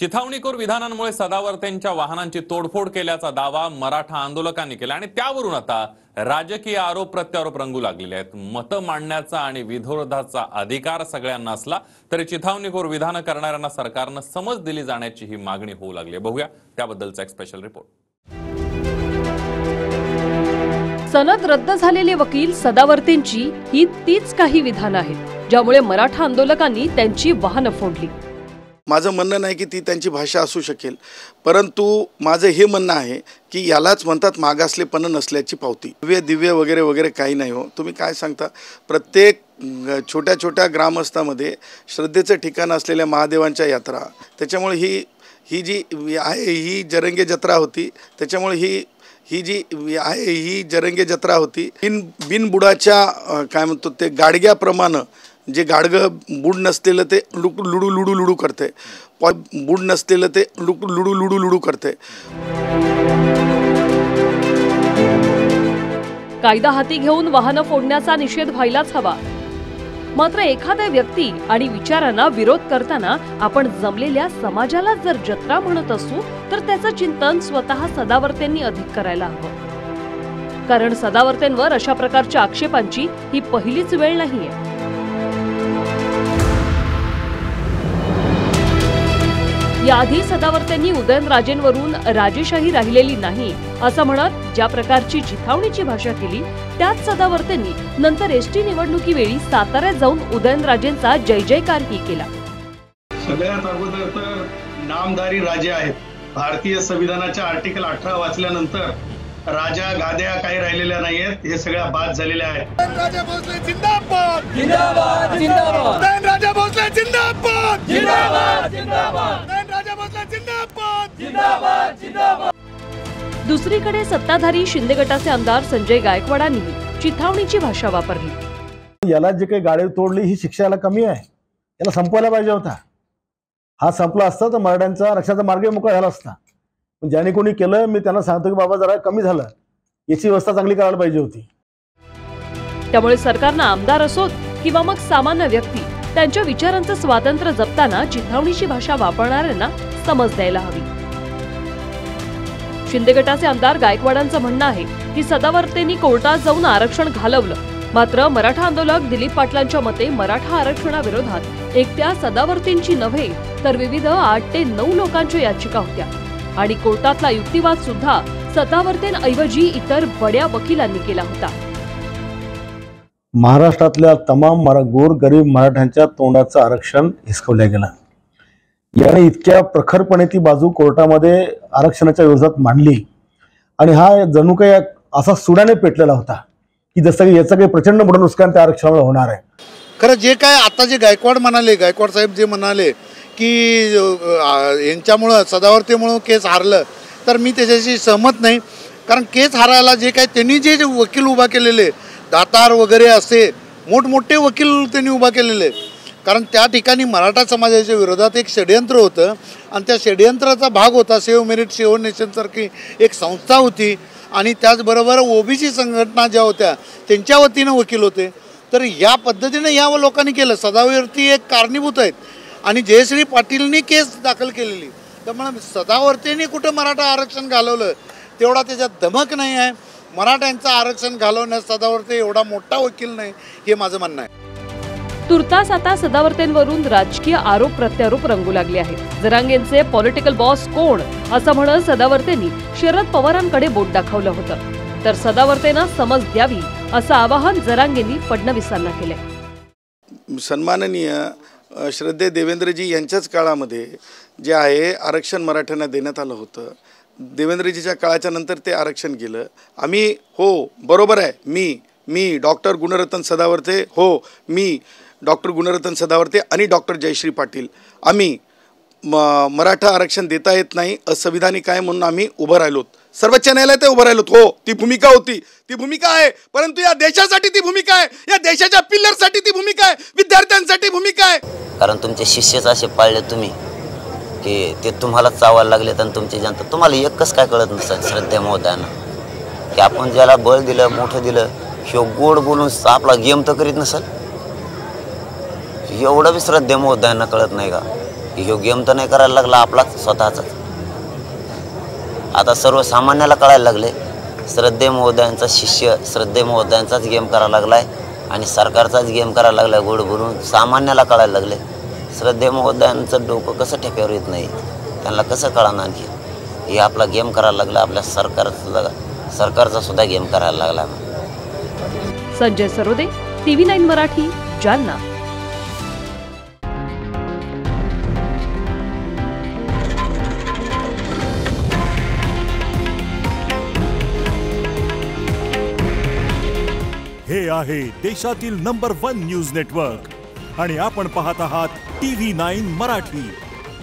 चिथावणीखोर विधानांमुळे सदावर्तेंच्या वाहनांची तोडफोड केल्याचा दावा मराठा आंदोलकांनी केला आणि त्यावरून आता राजकीय आरोप प्रत्यारोप रंगू लागलेले आहेत। मत मांडण्याचा आणि विरोधाचा अधिकार सगळ्यांना असला तरी चिथावणीखोर विधान करणाऱ्यांना सरकारने समज दिली जाण्याची ही मागणी होऊ लागली आहे। बघूया त्याबद्दलचा एक स्पेशल रिपोर्ट। सनद रद्द झालेले वकील सदावर्तेंची ही तीच काही विधान आहेत ज्यामुळे मराठा आंदोलकांनी त्यांची वाहन फोडली। माझं म्हणणं नाही की ती त्यांची भाषा असू शकेल, परंतु माझं हे म्हणणं आहे की यालाच म्हणतात मागासलेपण नसल्याची पावती। दिव्य दिव्य वगैरे वगैरे काही नाही हो, तुम्ही काय सांगता। प्रत्येक छोट्या छोट्या ग्रामस्थामध्ये श्रद्धेचं ठिकाण असलेल्या महादेवांच्या यात्रा, त्याच्यामुळे ही जी आहे ही जरंगे जत्रा होती, त्याच्यामुळे ही जी आहे ही जरंगे जत्रा होती बिनबुडाच्या काय म्हणतो ते गाडग्याप्रमाणे जे गाडगं बुड नसलेलं ते लुडू लुडू लुडू करते, बुड नसलेलं ते लुडू लुडू लुडू करते। कायदा हाती घेऊन वाहनं फोडण्याचा निषेध व्हायलाच हवा, मात्र एखाद्या व्यक्ती आणि विचारांना विरोध करताना आपण जमलेल्या समाजाला जर जत्रा म्हणत असू तर त्याचं चिंतन स्वतः सदावर्तेंनी अधिक करायला हवं, कारण सदावर्तेंवर अशा प्रकारच्या आक्षेपांची ही पहिलीच वेळ नाहीये। याआधी सदावर्तेंनी उदयनराजेंवरून राजेशाही राहिलेली नाही असं म्हणत ज्या प्रकारची चिथावणीची भाषा केली, त्याच सदावर्तेंनी नंतर एसटी निवडणुकीवेळी साताऱ्यात जाऊन उदयनराजेंचा जय जयकारही केला। सगळ्यात अगोदर तर नामधारी राजे आहेत। भारतीय संविधानाच्या आर्टिकल 18 वाचल्यानंतर राजा गाद्या काही राहिलेल्या नाहीयेत, हे सगळ्या बाद झालेल्या आहेत। राजा भोसले जिंदाबाद जिंदाबाद जिंदाबाद, राजा भोसले जिंदाबाद जिंदाबाद जिंदाबाद, राजा भोसले जिंदाबाद जिंदाबाद जिंदाबाद। दुसरीकडे सत्ताधारी शिंदे गटाचे आमदार संजय गायकवाडांनी चिथावणीची भाषा वापरली। याला जे काही गाडी तोडली ही शिक्षाला कमी आहे, याला संपवायला पाहिजे होता। हा संपला असता तर मराठ्यांचा रक्षाचा मार्ग मोकळा झाला असता। ज्याने कोणी केलं मी त्यांना सांगतो की बाबा जरा कमी झालं, याची व्यवस्था चांगली करायला पाहिजे होती। त्यामुळे सरकारनं आमदार असोत किंवा मग सामान्य व्यक्ती त्यांच्या विचारांचं स्वातंत्र्य जपताना चिथावणीची भाषा वापरणाऱ्यांना समज द्यायला हवी। शिंदे गटाचे आमदार गायकवाडांचं म्हणणं आहे की सदावर्तेंनी कोर्टात जाऊन आरक्षण घालवलं, मात्र मराठा आंदोलक दिलीप पाटलांच्या मते मराठा आरक्षणाविरोधात एकट्या सदावर्तेंची नव्हे तर विविध 8 ते 9 लोकांच्या याचिका होत्या आणि कोर्टातला युक्तिवाद सुद्धा सदावर्तेंऐवजी इतर बड्या वकिलांनी केला होता। महाराष्ट्रातल्या तमाम गोरगरीब मराठ्यांच्या तोंडाचं आरक्षण हिसकवलं गेलं। याने इतक्या प्रखरपणे ती बाजू कोर्टामध्ये आरक्षणाच्या विरोधात मांडली आणि हा जणू काही असा सुडाने पेटलेला होता की जसं की याचं काही प्रचंड मोठं नुकसान त्या आरक्षणाला होणार आहे। खरं जे काय आता जे गायकवाड म्हणाले, गायकवाड साहेब जे म्हणाले की यांच्यामुळं सदावर्तेमुळं केस हारलं, तर मी त्याच्याशी सहमत नाही। कारण केस हारायला जे काय त्यांनी जे वकील उभा केलेले दातार वगैरे असे मोठमोठे वकील त्यांनी उभा केलेले, कारण त्या ठिकाणी मराठा समाजाच्या विरोधात एक षडयंत्र होतं आणि त्या षडयंत्राचा भाग होता सेव्ह मेरिट सेव्ह नेशन सारखी एक संस्था होती आणि त्याचबरोबर ओबीसी संघटना ज्या होत्या त्यांच्या वतीनं वकील होते। तर या पद्धतीने या लोकांनी केलं। सदावर्ती एक कारणीभूत आहेत आणि जयश्री पाटीलनी केस दाखल केलेली, त्यामुळे सदावर्तेंनी कुठं मराठा आरक्षण घालवलं तेवढा त्याच्यात धमक नाही आहे। मराठ्यांचं आरक्षण घालवण्यास सदावर्ते एवढा मोठा वकील नाही, हे माझं म्हणणं आहे। तुर्तास आता सदावर्तेंवरून राजकीय आरोप प्रत्यारोप रंगू लागले आहेत। जरांगेंचे पॉलिटिकल बॉस कोण असं म्हणत सदावर्तेंनी शरद पवारांकडे बोट दाखवलं होतं, तर सदावर्तेंना समज द्यावी असं आवाहन जरांगेंनी फडणवीसांना केलं। सन्माननीय श्रद्धे देवेंद्रजी यांच्याच काळामध्ये जे आहे आरक्षण मराठ्यांना देण्यात आलं होतं, देवेंद्रजीच्या काळाच्या नंतर ते आरक्षण गेलं। आम्ही हो बरोबर आहे, मी डॉक्टर गुणरत्न सदावर्ते, हो मी डॉक्टर गुणरत्न सदावर्ते आणि डॉक्टर जयश्री पाटील, आम्ही मराठा आरक्षण देता येत नाही असंविधानिक आहे म्हणून आम्ही उभं राहिलो, सर्वोच्च न्यायालयात उभं राहिलो। हो ती भूमिका होती, ती भूमिका आहे, परंतु या देशासाठी ती भूमिका आहे, या देशाच्या पिल्लरसाठी ती भूमिका आहे, विद्यार्थ्यांसाठी भूमिका आहे। कारण तुमचे शिष्यच असे पाळले तुम्ही की ते तुम्हाला चावायला लागलेत आणि तुमची जनता तुम्हाला एकच काय कळत नसेल श्रद्धे महोदयांना की आपण ज्याला बळ दिलं मोठं दिलं हे गोड बोलून आपला गेम तर करीत नसेल, एवढं बी श्रद्धे महोदयांना कळत नाही का योग्यम तर नाही करायला लागला आपला स्वतःचा। आता सर्वसामान्याला कळायला लागले श्रद्धे महोदयांचा शिष्य श्रद्धे महोदयांचाच गेम करायला लागलाय आणि सरकारचाच गेम करायला लागलाय। गोड बोलून सामान्याला कळायला लागले श्रद्धे महोदयांचं डोकं कसं ठेप्यावर येत नाही, त्यांना कसं कळणार आणखी। हे आपला गेम करायला लागला, आपल्या सरकारचा सुद्धा गेम करायला लागला। संजय सरोदे, TV9 मराठी, जालना। हे आहे देशातील नंबर 1 न्यूज नेटवर्क आणि आपण पाहत आहात TV9 मराठी।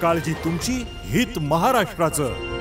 काळजी तुमची, हित महाराष्ट्राचं।